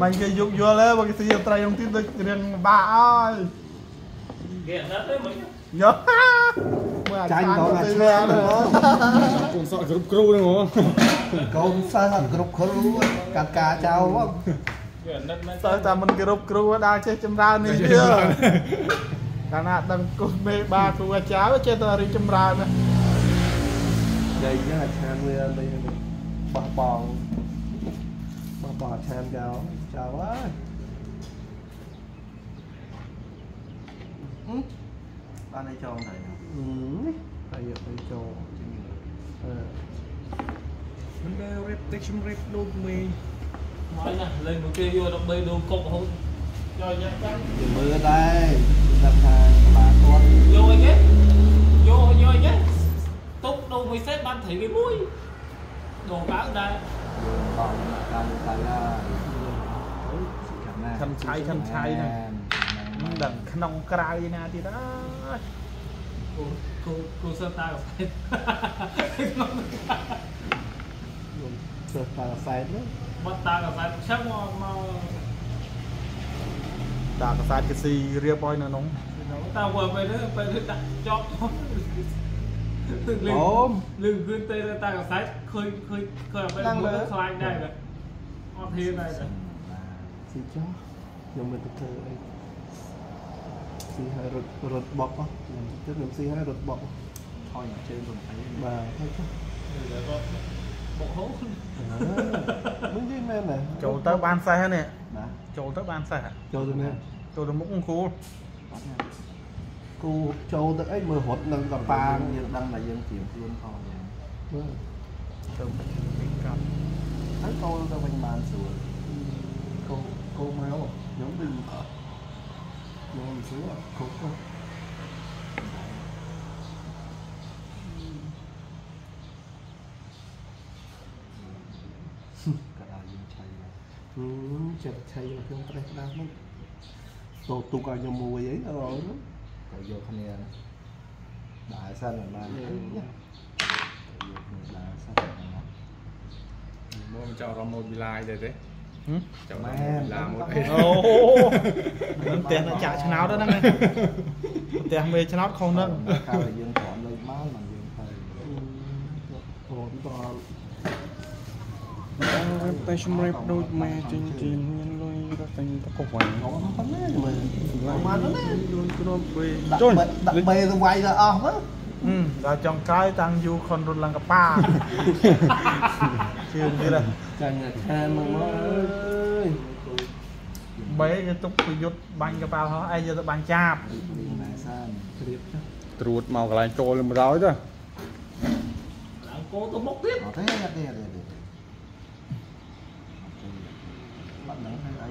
Mình cái dụng vô lên và cái gì ở đây không tin được riêng bà ơi. Ghẹn đất đấy mình. Nhớ. Tranh đó là xe đó. Cũng sợ group crew đấy hả? Cũng sợ hẳn group crew cả cả chào không? Sợ ta mình group crew đang chơi châm ra này chưa? Cả nãy đang cùng mấy ba tụi cháu chơi tờ đi châm ra này. Đây nhá là chan người đây bỏ chan cháu chào ơi. Bạn này tròn này nè. Tại vì phải tròn chứ mình. Mình đây repetition rep đôi mình. Nói nè, lên một kia vô đọc đây đôi cục không. Cho nhá chắc. Mưa đây, đặt hàng bà con. Vô anh ấy. Vô anh ấy. Túc đâu mới xếp ban thấy cái mũi. Đồ báo đây. Còn là khăn chai này. Đằng nông cài nè thì đó cô sơ ta gặp phải sơ ta gặp phải nữa bắt ta gặp phải chắc mau ta gặp phải cái gì ria boy nữa nóng ta vừa về nữa đặt chót lưng gương tê ta gặp phải khơi gặp phải nước xoay đây rồi on thiên này rồi gì chứ dùng mình từ rượt bọc á, trước làm gì hay rượt bọc thôi nhặt trên rồi thấy bà thấy chứ, bộ hố, đúng chứ nên này, chỗ tớ ban sai hết nè, chỗ tớ ban sai, chỗ tớ nè, chỗ tớ múc cô chỗ tớ ấy mười hột lần gặp ba, nhưng đâm là dân chịu luôn thôi, thấy cô tớ mình bàn sửa, cô méo, giống bình vô một xíu à, khúc thôi. Cả đời dùng chay rồi. Chật chay rồi không phải đau lắm. Tụi còn nhiều mùi ấy nữa rồi. Cậu vô khăn nè. Đại xanh là ba. Đại xanh là ba. Mua mình cho rong môi bị lai đây đấy. Chào em là một cái tiền là trả cho nó đó nè tiền về cho nó không đó cao là dương còn lên máu mà dương thầy còn còn tay xung rep đôi mẹ trên chìm nhân lôi ra thành các cục vàng nó không đấy mình làm ăn đấy rồi đặt bê rồi quay ra off á là trong cái tăng du còn luôn là cặp ba chưa như là chẳng là than mà ơi bé cái túc bị dốt banh cặp ba hả ai giờ tao banh chạp trượt màu cái trôi lên rồi đó cô tôi bốc tiếp thế bạn nói hay ấy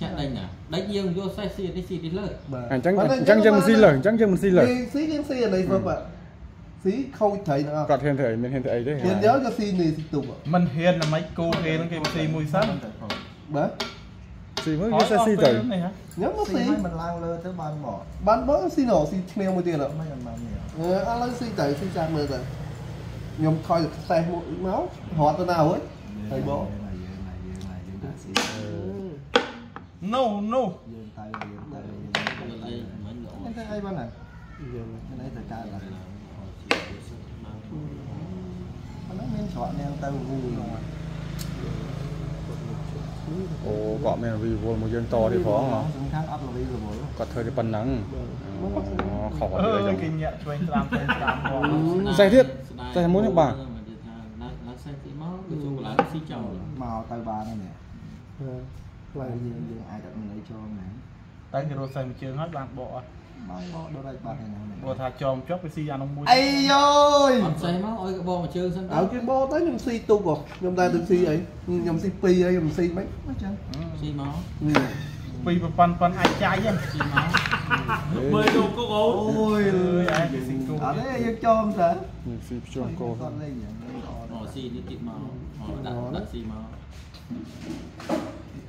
chặn đành à đánh riêng vô sai xì đấy xì đến lơ chẳng xì lời xì ở đây vâng ạ xí khâu thấy nữa cọt hiền thấy mình hiền thấy đấy hiền nhớ cho xì này tục ạ mình hiền là mấy cô hiền cái xì mùi sắt đấy xì mới cái xì tử nhớ mất xì mình lang lơ tới ban bỏ ban bớt xì nổ xì neo mùi tiền ạ ăn lấy xì tử xì sang mưa rồi nhom coi được xài mũi máu họ từ nào ấy thầy bố no anh thấy ai ban này anh ấy thời gian là ồ gọi mẹ vì vô một dân to thì khó hả? Có thời thì bần nắng khó rồi giải thiết giải muốn được bà màu tay bà này nè là ai đặt mình lấy cho mẹ tay thì đồ xài mình chưa hết làm bộ bò thà chòm chót cái xi ăn ông mua. Ai ơi. Xài máu ơi cái bò mà chơi xong. Ở cái bò tới nhom xi tu rồi, nhom ta được xi ấy, nhom xi pi ấy, nhom xi mấy. Xi máu. ปีปันไอ้ใจยังเบยดูก็โอ้ยเลยไอ้สิงโตอะไรยังจอมสันสิงโตโก้หมอซีนี่ติดมาดัดซีมา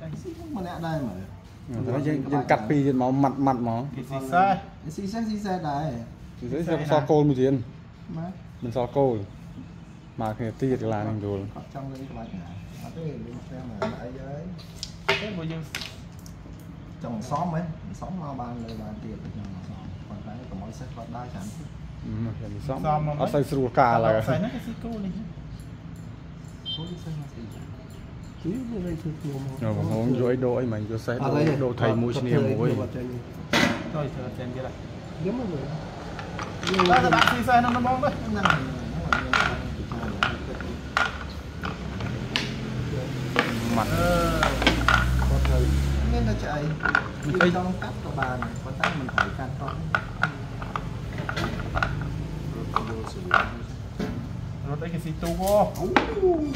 ไอ้ซีพวกมันเนี่ยได้ไหมยังกัดปีจนหมอมัดหมอซีซ่าได้ซีซ่าซอโก้มีเทียนมันซอโก้มาเขียนตีจากลานดูtrong đây các bạn à cái xem là đại giới cái bộ dương trồng xóm ấy xóm lo bàn lời bàn tiền còn cái còn mỗi sách còn đa sản xóm ở xây sưu cả là xây nó cái gì cô này rồi mà không rối đôi mình cho xây đồ thầy mũi nhiều mũi rồi chờ xem cái này giống mọi người đó là bạn xây nó mong đấy mặt có thời nên là chạy đi trong cắt của bà này có tay mình phải can con rồi đây cái gì tu vô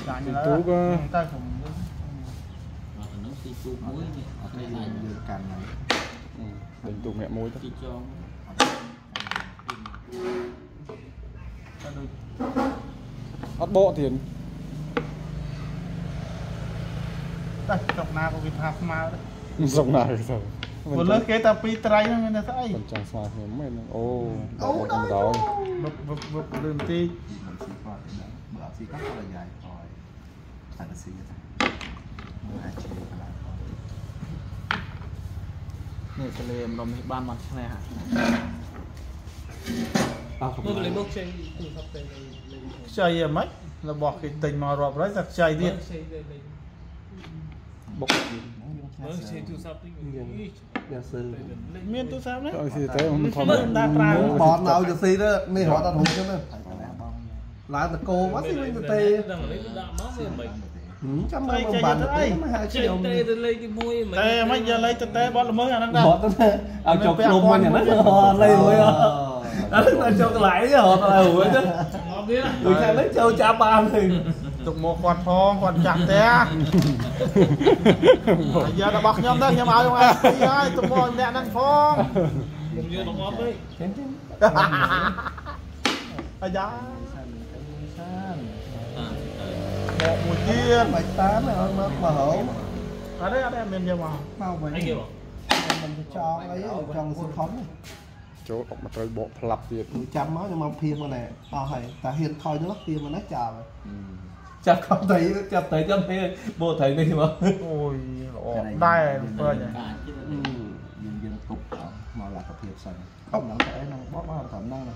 dài như tu cơ tay cũng nó si tu muối ở đây này được càn này đừng tu mẹ muối thôi ớt bộ tiền đây chọc na của Việt Nam mà đấy chọc na cái thằng vừa lớn cái ta pi trai nó người ta ấy chồng xóa thì mấy nó ô con đó vượt đường ti bữa xí cắt là dài rồi thành xí cái này này cái này nó mới ban mặt cái này hả tôi lấy bốc chơi chơi gì mấy là bỏ cái tình mà rọp đấy giặt chơi đi bốc miên tôi sao đấy bọn nào giờ xí đó mi họ ta thùng chứ nữa lá từ cô quá xí lên từ tê trăm mấy một bàn tê từ lấy cái muối tê mấy giờ lấy từ tê bọn là mới à đang đâu ở chỗ lùm anh nhà nó lấy rồi đó là cho cái lại họ ta hủi chứ người ta lấy châu cha ba thì tục một quạt phong quạt chặt té giờ là bọc nhóm đó nhóm áo không anh ơi tục một nè đang phong như tục một đấy à dạ một buổi kia 18 này ông mà hổ ở đây mình giờ mà mau vậy mình cho ấy trong sân khống chỗ mà trời bộ lập thì chăm nó nhưng mà phim mà này hay ta hiện thôi nó phim mà nó chờ chắc không thấy chắc thấy chắc thấy bộ thấy đi mà ôi đây rồi mà là tập hiệp sành không nặng thể năng bóp nó thẩm năng này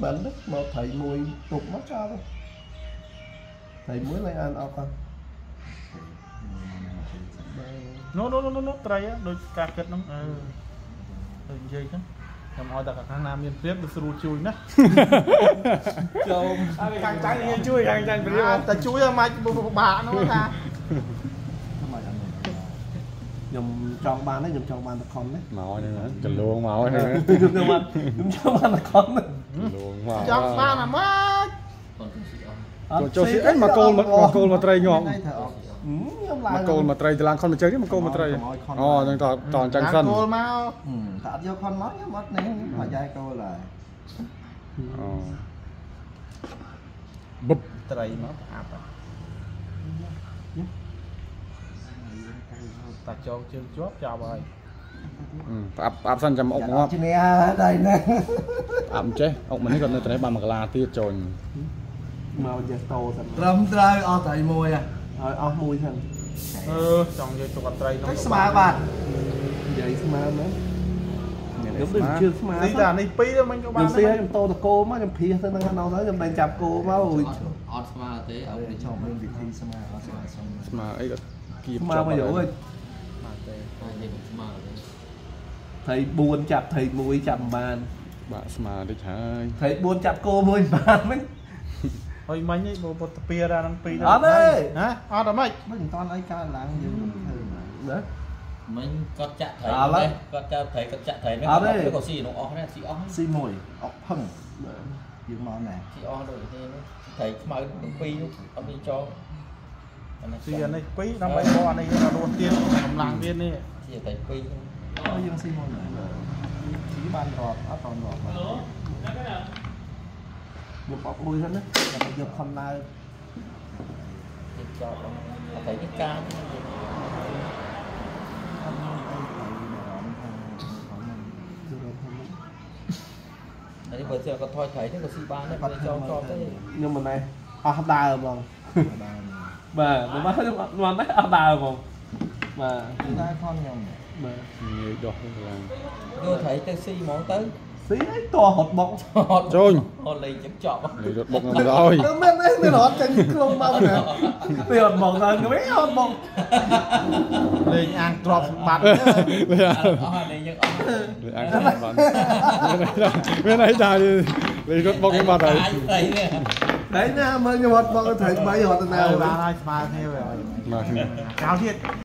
bệnh đức mà thầy mùi tục mất cho thôi thầy muối lấy ăn ao con nó trai á đôi cà kết lắm đôi dây đó làm ao đặc hàng Nam miền Tây được sưu chui nè càng trắng thì chui càng trắng phải không ta chui mà bà nó ra nhầm tròn bàn đấy nhầm tròn bàn là con đấy máu này nữa cần luôn máu này nữa nhầm tròn bàn là con đấy luôn máu tròn bàn là mất cho xí ấy mà cô mà trai nhọn mà cô mà trai thì làm con mà chơi chứ mà cô mà trai đang toàn trăng sân cô mau thả vô con mất mất nè mà dai cô là bụp trai mất áp ta cho chân chóp chào rồi áp sân chầm ốc ngọt đây nè áp chứ ốc mình còn trai ba mà la tia trồn màu giờ to rầm trai ở tại môi à ở môi thằng trong giờ chụp trai nó smart bạn vậy smart nữa giống như chưa smart đi là đi pí đó mình cho bạn đi làm to cô má làm pia thế năng nào nói làm bạn chạp cô má ôi smart thế ông để cho mình đi thi smart ấy kịp cho mà rồi thầy buồn chạp thầy mùi chạp bàn bạn smart đấy thầy thầy buồn chạp cô mùi bàn mấy thôi mấy nhỉ bộ tập bia ra đang pi đó đấy hả ở đâu mấy mấy thằng con ấy ca là đấy mình có chặt thấy đấy có chặt thấy mấy cái cổ xì nó ó này xì ó xì mồi ó phẳng dừng món này xì ó rồi thì thấy mà nó pi ông đi cho xì này pi năm bảy con này là đầu tiên làm làng viên đi chia tay phi có dương sinh môn nữa chỉ ban rọt á toàn rọt một bọc đuôi hết đấy là phải dục hôm nay cho thấy cái ca đấy bây giờ có thôi thấy thế có si ban đấy cho cái nhưng mà này à đa rồi không mà nó mới à đa rồi không mà đa con nhau mà người đọt là đưa thấy cái si món tới xí to hột bọc rồi hột lì chấm chọt hột bọc rồi nó mới nó hột chân không mong nè vì hột bọc rồi nó biết hột bọc lì ăn trộn mặt lì ăn trộn mặt bên này dài lì hột bọc cái mặt này đấy nha mới như hột bọc thấy mấy hột nào mà cao thiệt